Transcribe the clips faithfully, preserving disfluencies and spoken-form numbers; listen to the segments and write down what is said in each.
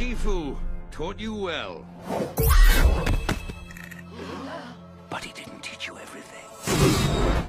Shifu taught you well. But he didn't teach you everything.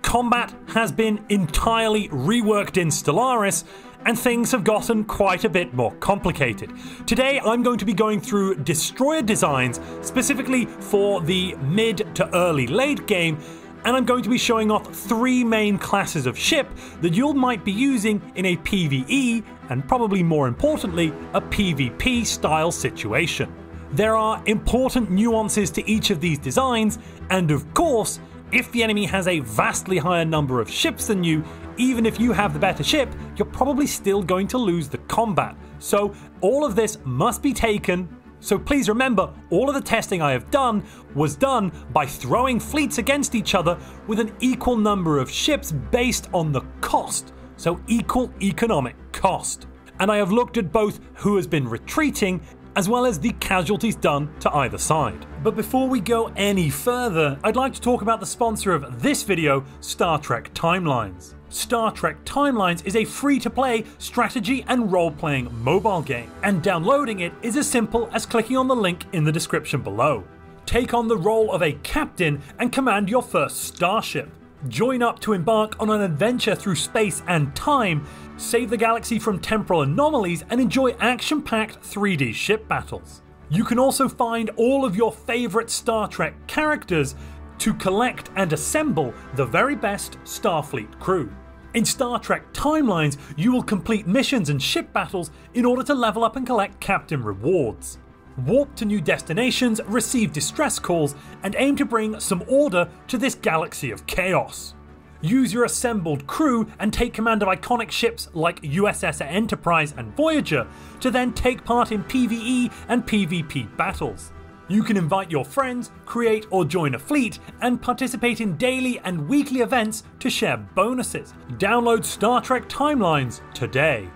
Combat has been entirely reworked in Stellaris, and things have gotten quite a bit more complicated. Today I'm going to be going through destroyer designs, specifically for the mid to early late game, and I'm going to be showing off three main classes of ship that you might be using in a PvE, and probably more importantly, a PvP style situation. There are important nuances to each of these designs, and of course, if the enemy has a vastly higher number of ships than you, even if you have the better ship, you're probably still going to lose the combat. So all of this must be taken. So please remember, all of the testing I have done was done by throwing fleets against each other with an equal number of ships based on the cost, so equal economic cost. And I have looked at both who has been retreating as well as the casualties done to either side. But before we go any further, I'd like to talk about the sponsor of this video, Star Trek Timelines. Star Trek Timelines is a free-to-play strategy and role-playing mobile game, and downloading it is as simple as clicking on the link in the description below. Take on the role of a captain and command your first starship. Join up to embark on an adventure through space and time, save the galaxy from temporal anomalies, and enjoy action-packed three D ship battles. You can also find all of your favorite Star Trek characters to collect and assemble the very best Starfleet crew. In Star Trek Timelines, you will complete missions and ship battles in order to level up and collect captain rewards. Warp to new destinations, receive distress calls, and aim to bring some order to this galaxy of chaos. Use your assembled crew and take command of iconic ships like U S S Enterprise and Voyager to then take part in PvE and PvP battles. You can invite your friends, create or join a fleet, and participate in daily and weekly events to share bonuses. Download Star Trek Timelines today.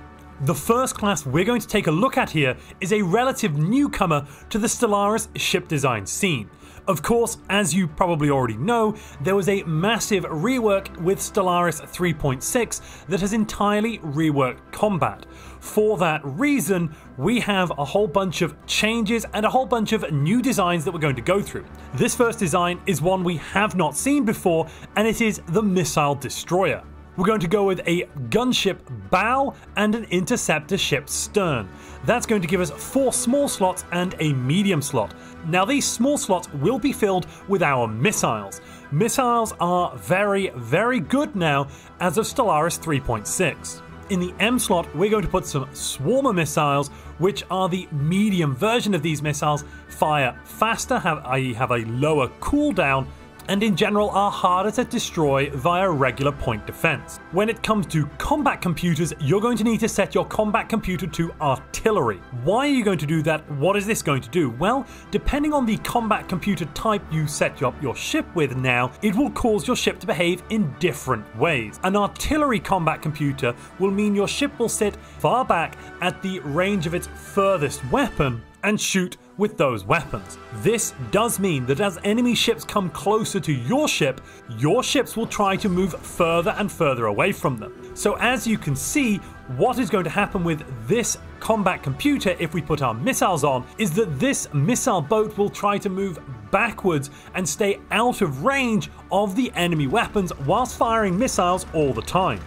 The first class we're going to take a look at here is a relative newcomer to the Stellaris ship design scene. Of course, as you probably already know, there was a massive rework with Stellaris three point six that has entirely reworked combat. For that reason, we have a whole bunch of changes and a whole bunch of new designs that we're going to go through. This first design is one we have not seen before, and it is the missile destroyer. We're going to go with a gunship bow and an interceptor ship stern. That's going to give us four small slots and a medium slot. Now these small slots will be filled with our missiles. Missiles are very, very good now as of Stellaris three point six. In the M slot, we're going to put some swarmer missiles, which are the medium version of these missiles, fire faster, have, that is have a lower cooldown, and in general are harder to destroy via regular point defense. When it comes to combat computers, you're going to need to set your combat computer to artillery. Why are you going to do that? What is this going to do? Well, depending on the combat computer type you set up your ship with now, it will cause your ship to behave in different ways. An artillery combat computer will mean your ship will sit far back at the range of its furthest weapon and shoot with those weapons. This does mean that as enemy ships come closer to your ship, your ships will try to move further and further away from them. So as you can see, what is going to happen with this combat computer if we put our missiles on is that this missile boat will try to move backwards and stay out of range of the enemy weapons whilst firing missiles all the time.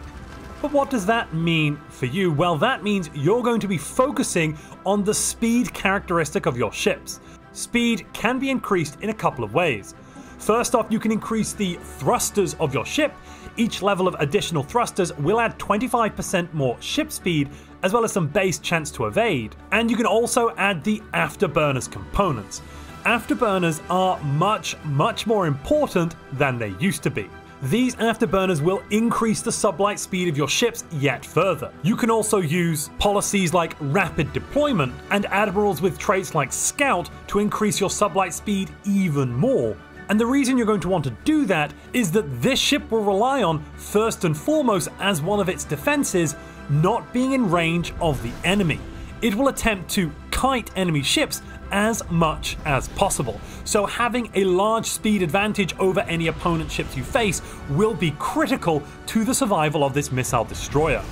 But what does that mean for you? Well, that means you're going to be focusing on the speed characteristic of your ships. Speed can be increased in a couple of ways. First off, you can increase the thrusters of your ship. Each level of additional thrusters will add twenty-five percent more ship speed, as well as some base chance to evade. And you can also add the afterburners components. Afterburners are much, much more important than they used to be. These afterburners will increase the sublight speed of your ships yet further. You can also use policies like rapid deployment and admirals with traits like scout to increase your sublight speed even more. And the reason you're going to want to do that is that this ship will rely on, first and foremost as one of its defenses, not being in range of the enemy. It will attempt to kite enemy ships as much as possible. So having a large speed advantage over any opponent ships you face will be critical to the survival of this missile destroyer.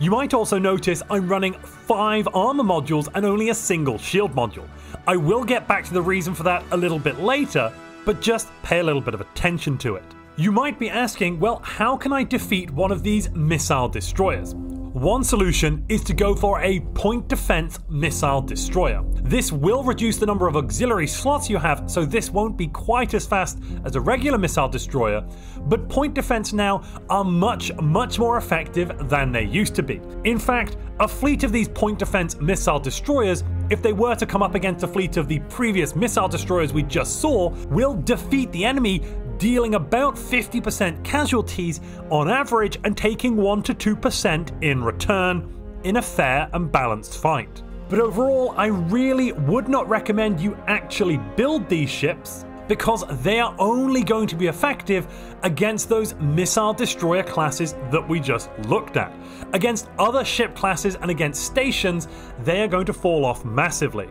You might also notice I'm running five armor modules and only a single shield module. I will get back to the reason for that a little bit later, but just pay a little bit of attention to it. You might be asking, well, how can I defeat one of these missile destroyers? One solution is to go for a point defense missile destroyer. This will reduce the number of auxiliary slots you have, so this won't be quite as fast as a regular missile destroyer, but point defense now are much, much more effective than they used to be. In fact, a fleet of these point defense missile destroyers, if they were to come up against a fleet of the previous missile destroyers we just saw, will defeat the enemy, dealing about fifty percent casualties on average and taking one to two percent in return in a fair and balanced fight. But overall, I really would not recommend you actually build these ships, because they are only going to be effective against those missile destroyer classes that we just looked at. Against other ship classes and against stations, they are going to fall off massively.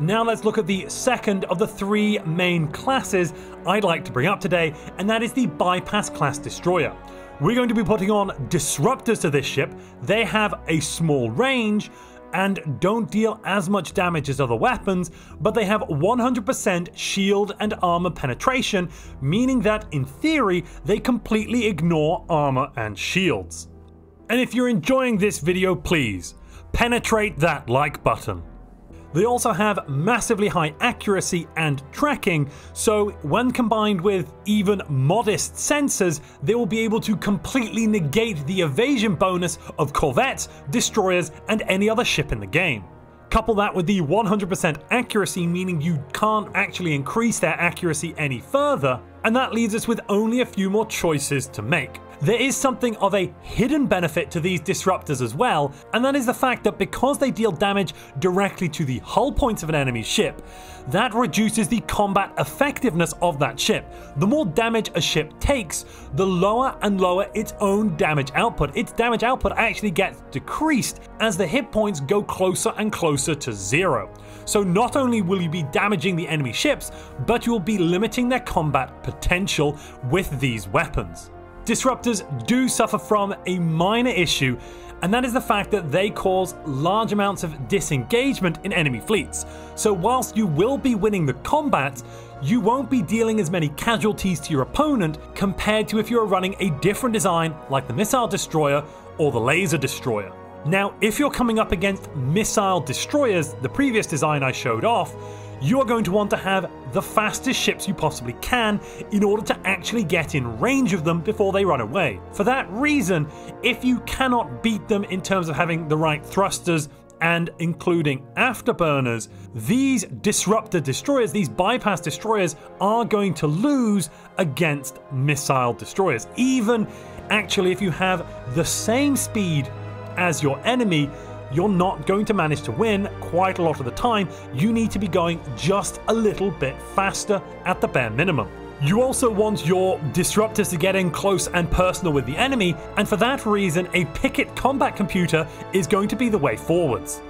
Now let's look at the second of the three main classes I'd like to bring up today, and that is the bypass class destroyer. We're going to be putting on disruptors to this ship. They have a small range and don't deal as much damage as other weapons, but they have one hundred percent shield and armor penetration, meaning that in theory, they completely ignore armor and shields. And if you're enjoying this video, please penetrate that like button. They also have massively high accuracy and tracking, so when combined with even modest sensors, they will be able to completely negate the evasion bonus of corvettes, destroyers, and any other ship in the game. Couple that with the one hundred percent accuracy, meaning you can't actually increase their accuracy any further, and that leaves us with only a few more choices to make. There is something of a hidden benefit to these disruptors as well, and that is the fact that because they deal damage directly to the hull points of an enemy ship, that reduces the combat effectiveness of that ship. The more damage a ship takes, the lower and lower its own damage output. Its damage output actually gets decreased as the hit points go closer and closer to zero. So not only will you be damaging the enemy ships, but you'll be limiting their combat potential with these weapons. Disruptors do suffer from a minor issue, and that is the fact that they cause large amounts of disengagement in enemy fleets. So whilst you will be winning the combat, you won't be dealing as many casualties to your opponent compared to if you are running a different design like the missile destroyer or the laser destroyer. Now, if you're coming up against missile destroyers, the previous design I showed off, you are going to want to have the fastest ships you possibly can in order to actually get in range of them before they run away. For that reason, if you cannot beat them in terms of having the right thrusters and including afterburners, these disruptor destroyers, these bypass destroyers, are going to lose against missile destroyers. Even actually if you have the same speed as your enemy, you're not going to manage to win quite a lot of the time. You need to be going just a little bit faster at the bare minimum. You also want your disruptors to get in close and personal with the enemy, and for that reason, a picket combat computer is going to be the way forwards.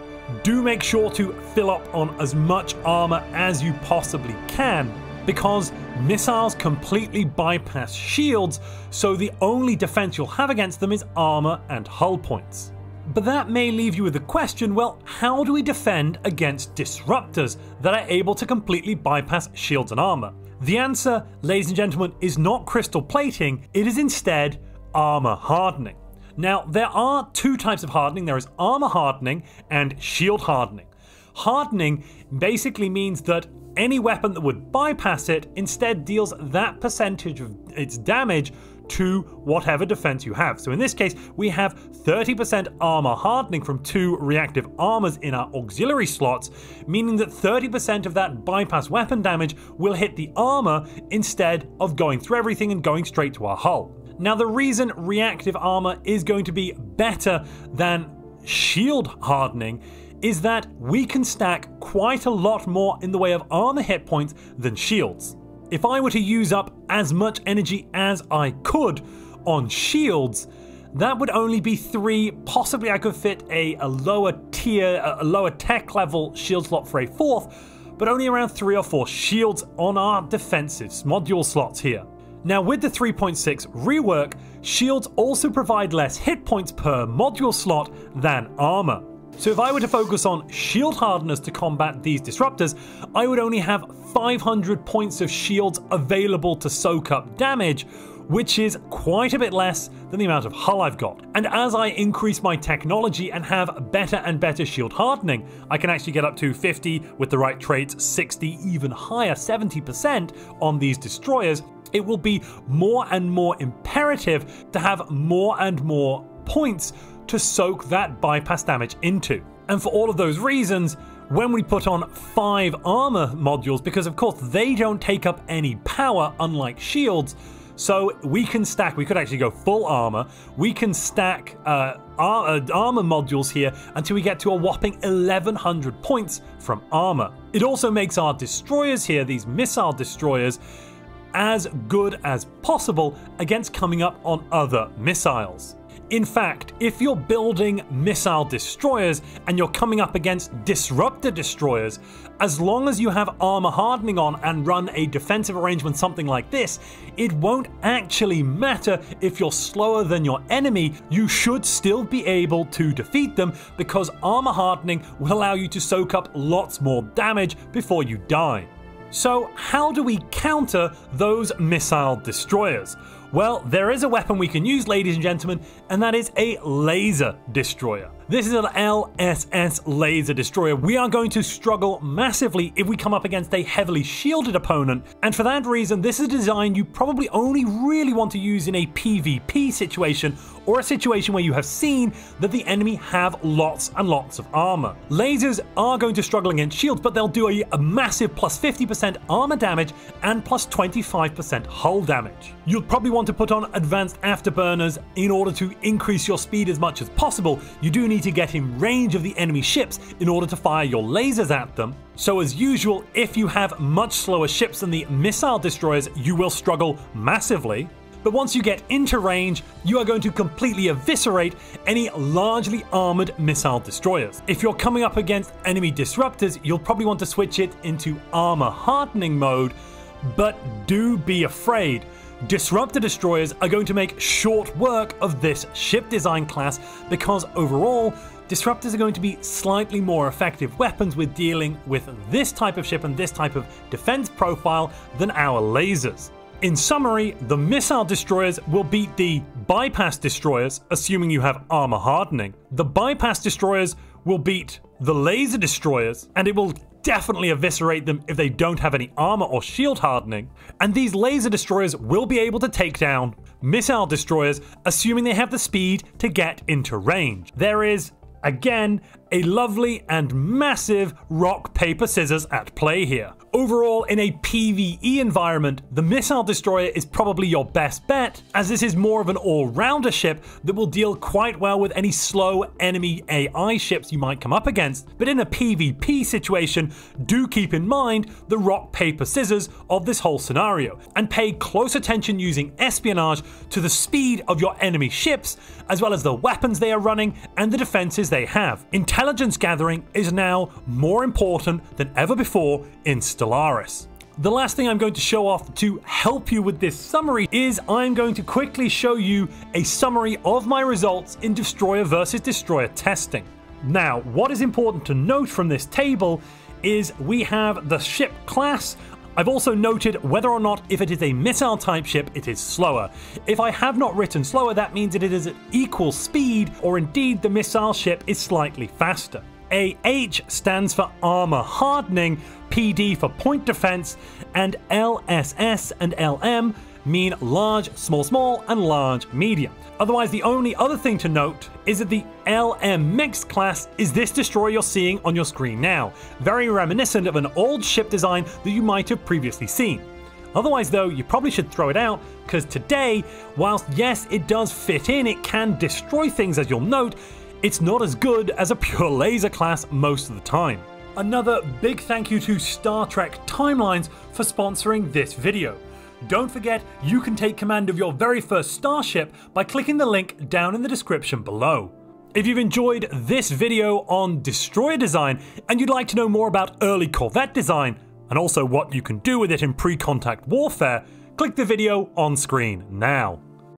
Do make sure to fill up on as much armor as you possibly can, because missiles completely bypass shields, so the only defense you'll have against them is armor and hull points. But that may leave you with the question, well, how do we defend against disruptors that are able to completely bypass shields and armor? The answer, ladies and gentlemen, is not crystal plating, it is instead armor hardening. Now, there are two types of hardening. There is armor hardening and shield hardening. Hardening basically means that any weapon that would bypass it instead deals that percentage of its damage to whatever defense you have. So in this case, we have thirty percent armor hardening from two reactive armors in our auxiliary slots, meaning that thirty percent of that bypass weapon damage will hit the armor instead of going through everything and going straight to our hull. Now, the reason reactive armor is going to be better than shield hardening is that we can stack quite a lot more in the way of armor hit points than shields. If I were to use up as much energy as I could on shields, that would only be three. Possibly I could fit a, a lower tier, a lower tech level shield slot for a fourth, but only around three or four shields on our defensive module slots here. Now with the three point six rework, shields also provide less hit points per module slot than armor. So if I were to focus on shield hardness to combat these disruptors, I would only have five hundred points of shields available to soak up damage, which is quite a bit less than the amount of hull I've got. And as I increase my technology and have better and better shield hardening, I can actually get up to fifty with the right traits, sixty, even higher, seventy percent on these destroyers. It will be more and more imperative to have more and more points to soak that bypass damage into. And for all of those reasons, when we put on five armor modules, because of course they don't take up any power unlike shields, so we can stack, we could actually go full armor, we can stack uh, ar uh, armor modules here until we get to a whopping eleven hundred points from armor. It also makes our destroyers here, these missile destroyers, as good as possible against coming up on other missiles. In fact, if you're building missile destroyers and you're coming up against disruptor destroyers, as long as you have armor hardening on and run a defensive arrangement, something like this, it won't actually matter if you're slower than your enemy. You should still be able to defeat them because armor hardening will allow you to soak up lots more damage before you die. So how do we counter those missile destroyers? Well, there is a weapon we can use, ladies and gentlemen, and that is a laser destroyer. This is an L S S laser destroyer. We are going to struggle massively if we come up against a heavily shielded opponent, and for that reason, this is a design you probably only really want to use in a PvP situation or a situation where you have seen that the enemy have lots and lots of armor. Lasers are going to struggle against shields, but they'll do a, a massive plus fifty percent armor damage and plus twenty-five percent hull damage. You'll probably want to put on advanced afterburners in order to increase your speed as much as possible. You do need to get in range of the enemy ships in order to fire your lasers at them. So as usual, if you have much slower ships than the missile destroyers, you will struggle massively. But once you get into range, you are going to completely eviscerate any largely armored missile destroyers. If you're coming up against enemy disruptors, you'll probably want to switch it into armor hardening mode, but do be afraid. Disruptor destroyers are going to make short work of this ship design class because overall, disruptors are going to be slightly more effective weapons with dealing with this type of ship and this type of defense profile than our lasers. In summary, the missile destroyers will beat the bypass destroyers, assuming you have armor hardening. The bypass destroyers will beat the laser destroyers, and it will definitely eviscerate them if they don't have any armor or shield hardening. And these laser destroyers will be able to take down missile destroyers, assuming they have the speed to get into range. There is, again, a lovely and massive rock, paper, scissors at play here. Overall, in a PvE environment, the missile destroyer is probably your best bet, as this is more of an all-rounder ship that will deal quite well with any slow enemy A I ships you might come up against. But in a PvP situation, do keep in mind the rock, paper, scissors of this whole scenario, and pay close attention using espionage to the speed of your enemy ships, as well as the weapons they are running and the defenses they have. Intelligence gathering is now more important than ever before in Stellaris. The last thing I'm going to show off to help you with this summary is I'm going to quickly show you a summary of my results in destroyer versus destroyer testing. Now, what is important to note from this table is we have the ship class. I've also noted whether or not if it is a missile type ship, it is slower. If I have not written slower, that means that it is at equal speed, or indeed the missile ship is slightly faster. A H stands for armor hardening, P D for point defense, and L S S and L M mean large, small, small, and large, medium. Otherwise, the only other thing to note is that the L M mixed class is this destroyer you're seeing on your screen now, very reminiscent of an old ship design that you might have previously seen. Otherwise though, you probably should throw it out, because today, whilst yes, it does fit in, it can destroy things as you'll note, it's not as good as a pure laser class most of the time. Another big thank you to Star Trek Timelines for sponsoring this video. Don't forget, you can take command of your very first starship by clicking the link down in the description below. If you've enjoyed this video on destroyer design and you'd like to know more about early corvette design and also what you can do with it in pre-contact warfare, Click the video on screen now.